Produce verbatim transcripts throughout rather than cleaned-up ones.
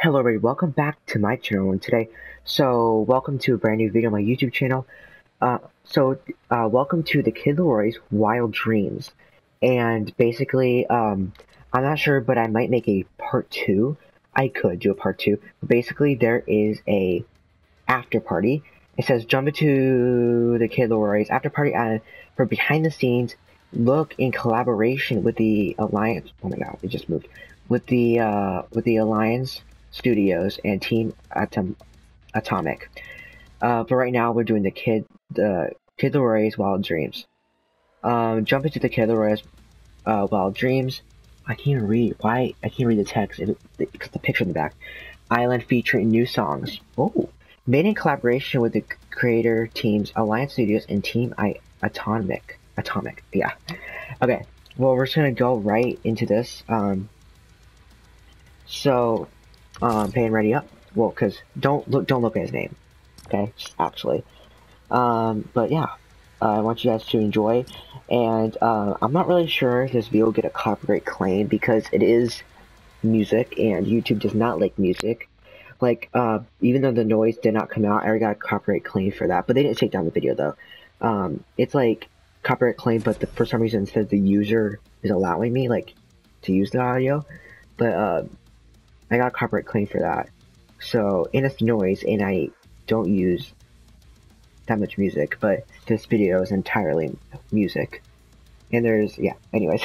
Hello everybody, welcome back to my channel, and today, so welcome to a brand new video on my YouTube channel. Uh, so, uh, welcome to the Kid Leroy's Wild Dreams, and basically, um, I'm not sure, but I might make a part two. I could do a part two. But basically, there is a after party. It says jump into the Kid Leroy's after party and for behind the scenes look in collaboration with the Alliance. Oh my God, it just moved with the uh, with the Alliance Studios and Team Atom Atomic. Uh, but right now we're doing the Kid the Kid Leroy's Wild Dreams. Um, jump into the Kid Leroy's uh, Wild Dreams. I can't read. Why I can't read the text? It, it, because the picture in the back. Island featuring new songs. Oh, made in collaboration with the creator teams Alliance Studios and Team I Atomic. Atomic. Yeah. Okay. Well, we're just gonna go right into this. Um. So. Um, paying ready up. Well, cause don't look, don't look at his name. Okay, actually. Um, but yeah, uh, I want you guys to enjoy. And uh, I'm not really sure if this video will get a copyright claim because it is music, and YouTube does not like music. Like, uh, even though the noise did not come out, I already got a copyright claim for that. But they didn't take down the video though. Um, it's like copyright claim, but the, for some reason it says the user is allowing me like to use the audio, but. Uh, I got a copyright claim for that, so, and it's noise, and I don't use that much music, but this video is entirely music, and there's, yeah, anyways,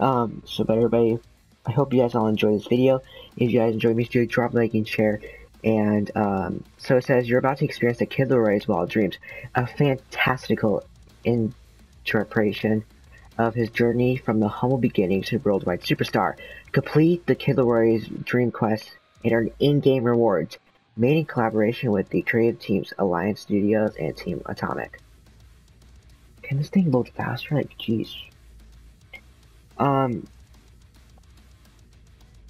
um, so, but everybody, I hope you guys all enjoy this video. If you guys enjoyed, make sure to drop a like and share, and, um, so it says, you're about to experience the Kid Leroy's Wild Dreams, a fantastical interpretation of his journey from the humble beginnings to worldwide superstar. Complete the Kid Leroy's dream quest and earn in-game rewards, made in collaboration with the creative teams Alliance Studios and Team Atomic. Can this thing load faster? Like, jeez. Um.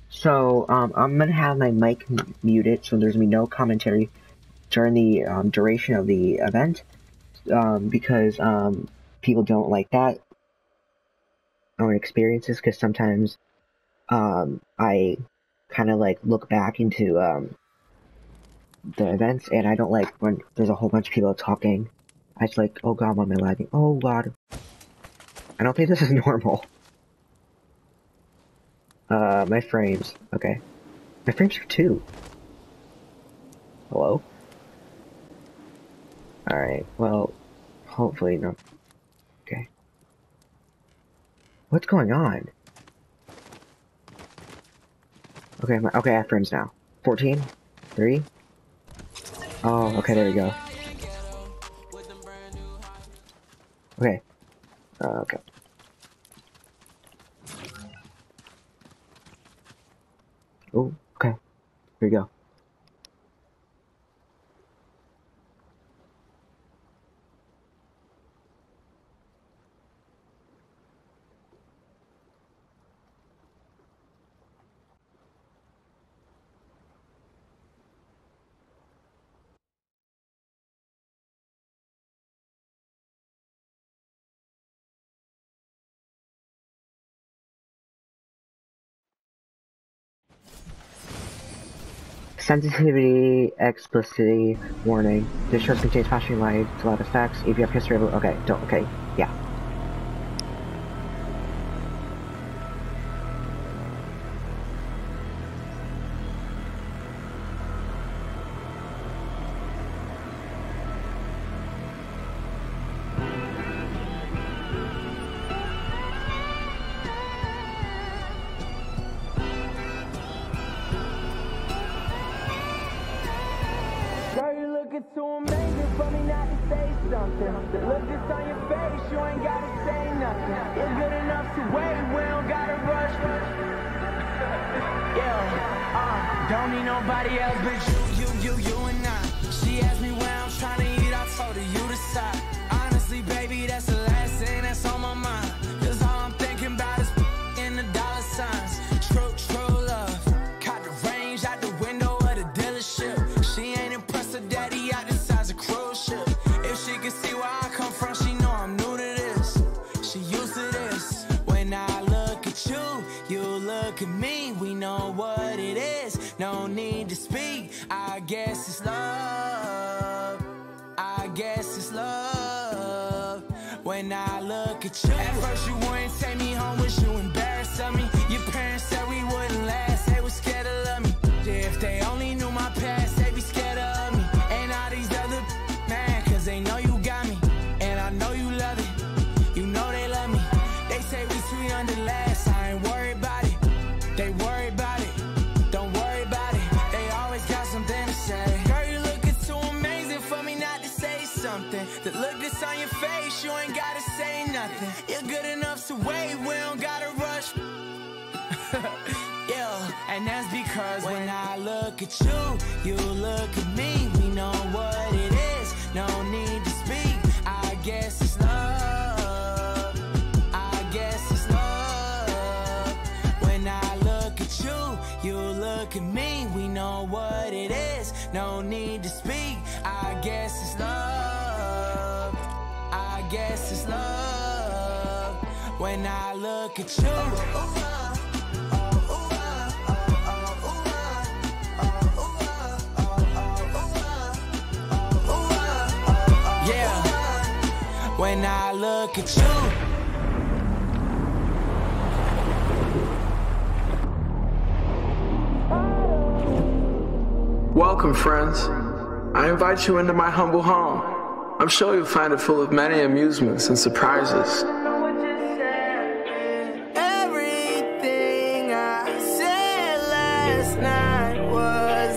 So, um, I'm gonna have my mic muted, so there's gonna be no commentary during the um, duration of the event, um, because um, people don't like that. Own experiences, because sometimes um, I kind of like look back into um, the events, and I don't like when there's a whole bunch of people talking. I just like, oh god, why am I lagging? Oh god, I don't think this is normal. Uh, my frames, okay, my frames are two. Hello. All right, well, hopefully no. Okay. What's going on? Okay, my, okay, I have frames now. fourteen? three? Oh, okay, there we go. Okay. Uh, okay. Oh, okay. Here we go. Sensitivity, explicitity, warning. This show contains flashing lights, loud effects. If you have history of, okay, don't, okay, yeah. Don't need nobody else but you, you, you, you and I. She asked me where I'm trying to eat, I told her you decide. Honestly, baby, that's the last thing that's on my mind. Cause all I'm thinking about is in the dollar signs. True, true love. Caught the range out the window of the dealership. She ain't impressed her daddy out the size of cruise ship. If she could see where I come from, she know I'm new to this. She used to this. When I look at you, you look at me. see, we know what it is, no need to speak. I guess it's love, I guess it's love. When I look at you, at first you wouldn't take me home, was you embarrassed of me? Your parents said we wouldn't last, they were scared to love me. If they only knew my past, they'd be scared of me. And all these other man, cause they know you got me, and I know you love it, you know they love me. They say we too young to last, I ain't worried about it. They worry about it, don't worry about it. They always got something to say. Girl, you looking too amazing for me not to say something. The look that's on your face, you ain't gotta say nothing. You're good enough to wait, we don't gotta rush. Yeah, and that's because when I look at you, you look at me. We know what it is, no need to speak. I guess it's love. You look at me, we know what it is, no need to speak. I guess it's love, I guess it's love. When I look at you, yeah, when I look at you. Welcome, friends. I invite you into my humble home. I'm sure you'll find it full of many amusements and surprises. Everything I said last night was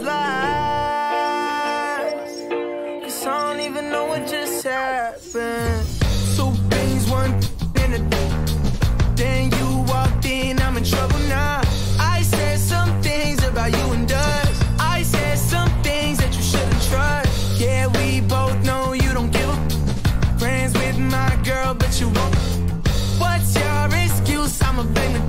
lies, cause I don't even know what just happened. Two things, one in a day. Then you walked in, I'm in trouble now. I said some things about you and Doug. Yeah, we both know you don't give a friends with my girl, but you won't. What's your excuse? I'm a big man.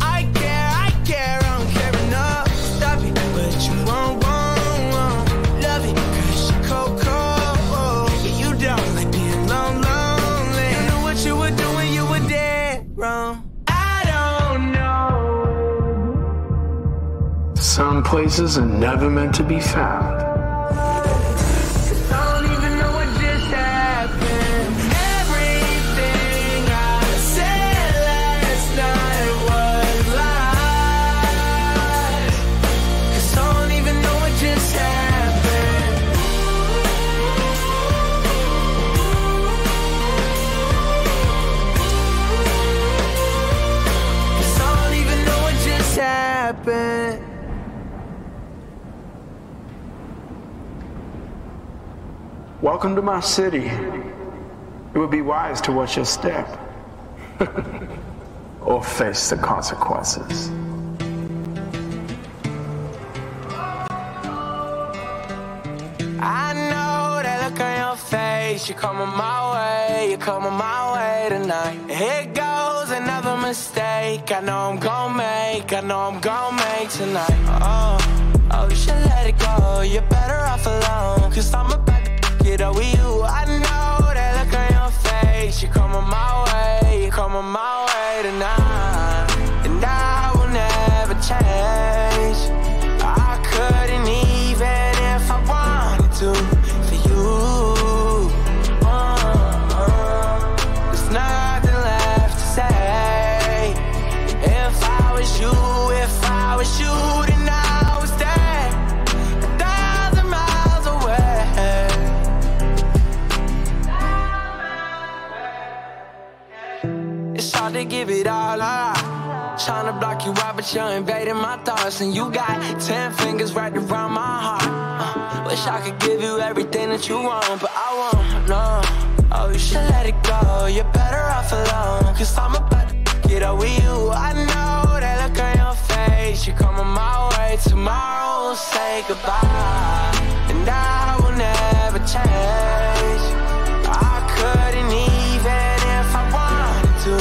I care, I care, I don't care enough. Stop it, but you won't, won't, won't. Love it, cause you cold, cold. Yeah, you don't like being long, lonely. You knew what you were doing, you were dead wrong. I don't know. Some places are never meant to be found. Welcome to my city. It would be wise to watch your step or face the consequences. I know that look on your face. You're coming my way, you're coming my way tonight. Here goes another mistake. I know I'm gonna make, I know I'm gonna make tonight. Oh, oh, you should let it go. You're better off alone, cause I'm about get up with you. I know that look on your face. You're coming my way, you're coming my way tonight. And I will never change. I couldn't even if I wanted to for you. Uh, uh, there's nothing left to say. If I was you, if I was you, then I would stay a thousand miles away. To give it all up, tryna block you out, but you're invading my thoughts. And you got ten fingers wrapped around my heart. uh, Wish I could give you everything that you want, but I won't, no. Oh, you should let it go. You're better off alone, cause I'm about to get up with you. I know that look on your face. You're coming my way. Tomorrow we'll say goodbye. And I will never change. I couldn't even if I wanted to.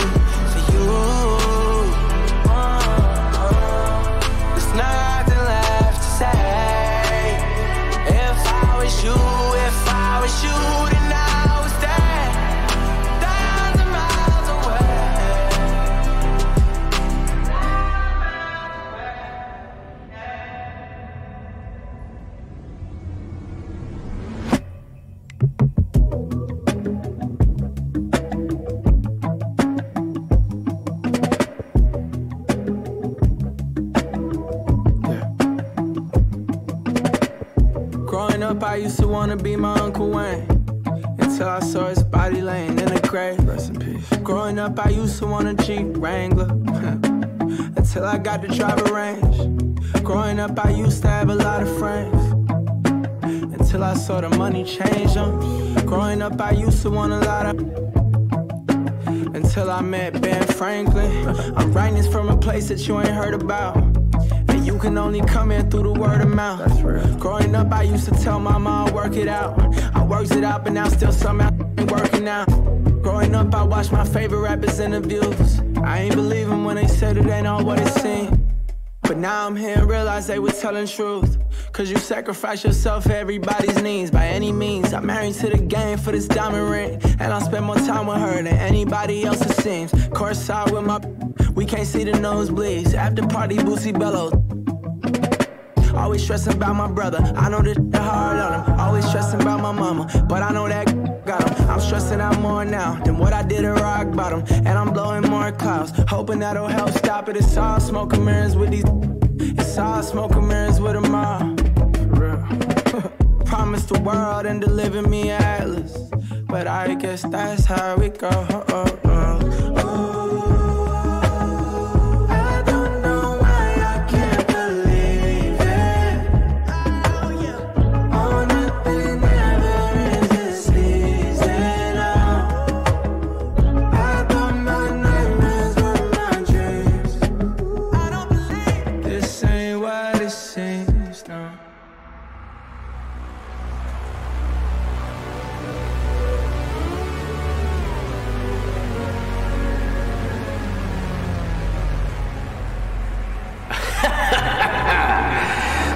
up, I used to wanna be my Uncle Wayne, until I saw his body laying in the grave. Rest in peace. Growing up, I used to want a Jeep Wrangler, until I got to drive a Range. Growing up, I used to have a lot of friends, until I saw the money change them. Growing up, I used to want a lot of, until I met Ben Franklin. I'm writing this from a place that you ain't heard about, and you can only come in through the word of mouth. That's real. Growing up, I used to tell my mom, work it out. I worked it out, but now still somehow ain't working out. Growing up, I watched my favorite rappers' interviews. I ain't believe them when they said it ain't all what it seemed. But now I'm here and realize they was telling truth, cause you sacrifice yourself for everybody's needs. By any means, I'm married to the game for this diamond ring, and I spend more time with her than anybody else it seems. Course out with my, we can't see the nosebleeds. After party, Boosie Bellows. Always stressing about my brother, I know this hard on him. Always stressing about my mama, but I know that got him. I'm stressing out more now than what I did at rock bottom, and I'm blowing more clouds, hoping that'll help stop it. It's all smoke and mirrors with these, it's all smoke and mirrors with them all. Promise the world and deliver me an atlas, but I guess that's how we go. Oh, oh, oh.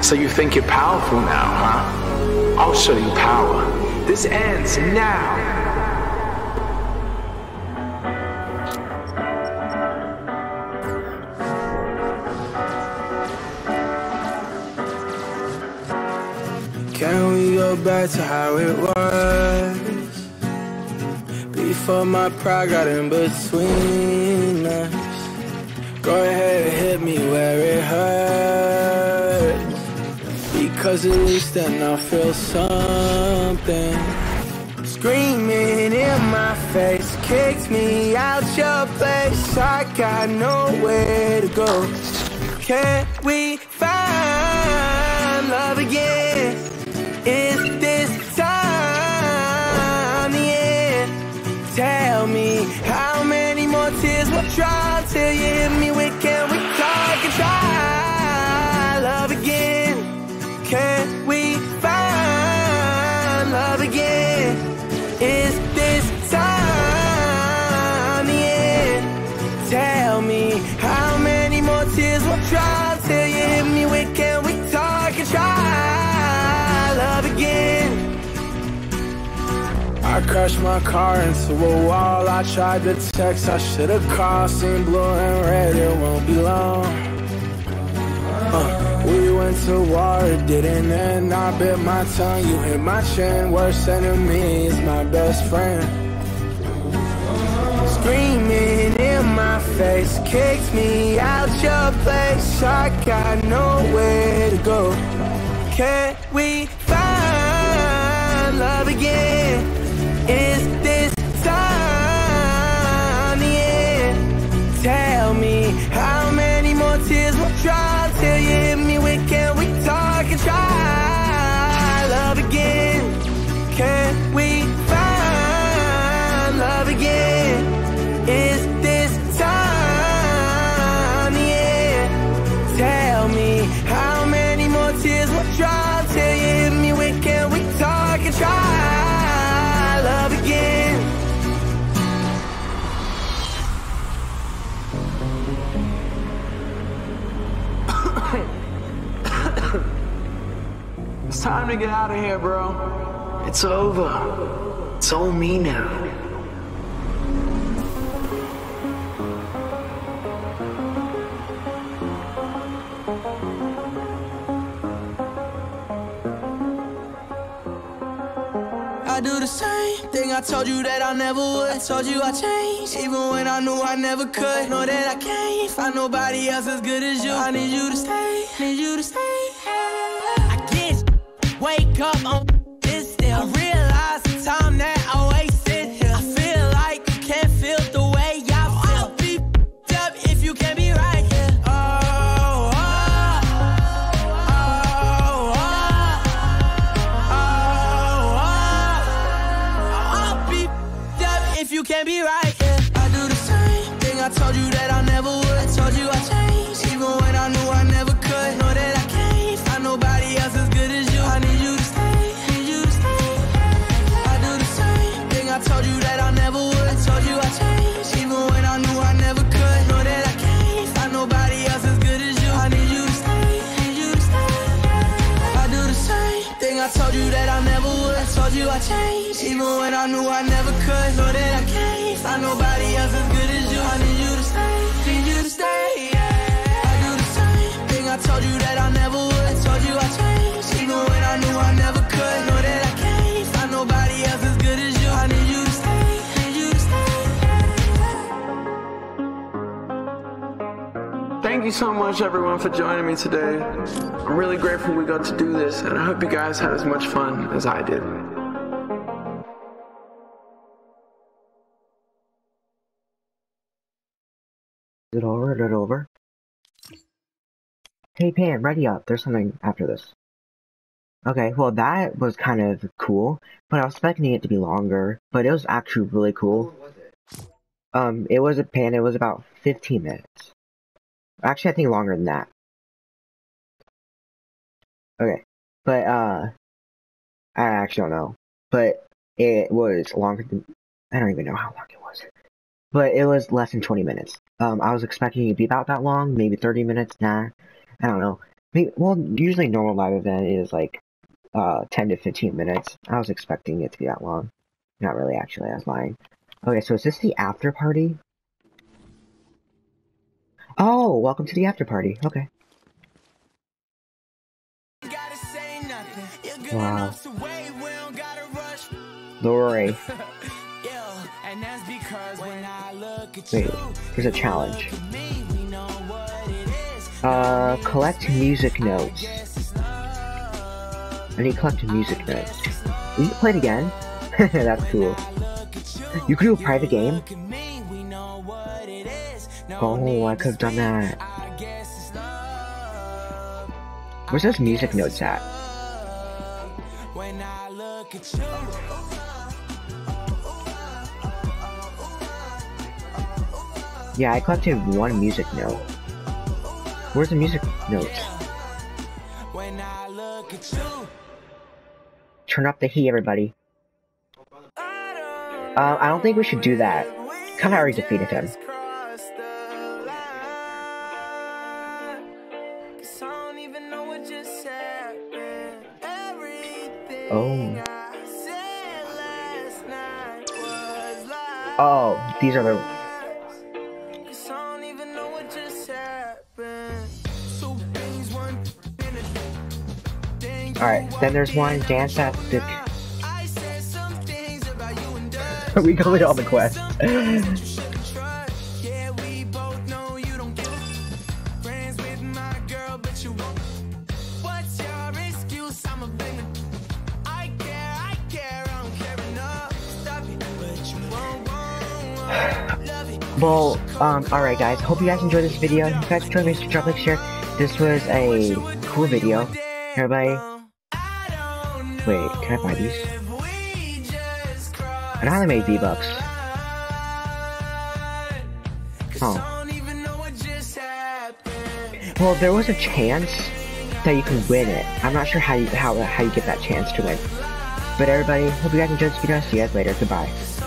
So you think you're powerful now, huh? I'll show you power. This ends now. Can we go back to how it was, before my pride got in between us? Go ahead and hit me where it hurts, cause at least then I feel something. Screaming in my face, kicked me out your place. I got nowhere to go. Can we find love again? Is this time the end? Tell me how many more tears will dry till you hit me with can we talk and try love again? Can we find love again? Is this time the end? Tell me how many more tears will dry till you hit me with can we talk and try love again? I crashed my car into a wall. I tried to text, I should have called. Seen blue and red, it won't be long. uh. We went to war, it didn't end. I bit my tongue, you hit my chin. Worst enemy is my best friend. Screaming in my face, kicked me out your place. I got nowhere to go. Can we find love again? Is this time the end? Tell me how many more tears will dry till you hit me with can we talk and try love again? Can we find love again? Is this time the end? Tell me how many more tears will dry till you hit me with can we talk and try love again? It's time to get out of here, bro. It's over. It's all me now. I do the same thing I told you that I never would. I told you I changed, even when I knew I never could. Know that I can't find nobody else as good as you. I need you to stay, need you to stay. Wake up on told you I changed, even when I knew I never could. So that I can't find nobody else as good as you. I need you to stay, need you to stay, yeah. I do the same thing I told you that I never would. I told you I changed, even when I knew I never could. Know that I can't find nobody else as good as you. I need you to stay, need you to stay, yeah. Thank you so much everyone for joining me today. I'm really grateful we got to do this, and I hope you guys had as much fun as I did. Is it over? Is it over? Hey Pan, ready up. There's something after this. Okay, well that was kind of cool, but I was expecting it to be longer, but it was actually really cool. What was it? Um, it was a Pan, it was about fifteen minutes. Actually, I think longer than that. Okay, but, uh, I actually don't know, but it was longer than, I don't even know how long it was, but it was less than twenty minutes. Um, I was expecting it to be about that long, maybe thirty minutes, nah, I don't know. Maybe, well, usually normal live event is like, uh, ten to fifteen minutes. I was expecting it to be that long. Not really, actually, I was lying. Okay, so is this the after party? Oh, welcome to the after party, okay. Wow. Lori. Wait, here's a challenge. Uh, collect music notes. I need to collect music notes. You can play it again? That's cool. You could do a private game? Oh, I could've done that. Where's those music notes at? Yeah, I collected one music note. Where's the music notes? Turn up the heat, everybody. Um, I don't think we should do that. Kinda already defeated him. Oh. Oh, these are the... Alright, then there's one, dance at the... We covered all the quests. Well, um, alright guys, hope you guys enjoyed this video. If you guys enjoyed, make sure to drop a like, share. This was a cool video. Everybody, wait, can I buy these? And I only made V-Bucks. Oh. Well, there was a chance that you can win it. I'm not sure how you, how, how you get that chance to win. But everybody, hope you guys enjoyed this video. See you guys later. Goodbye.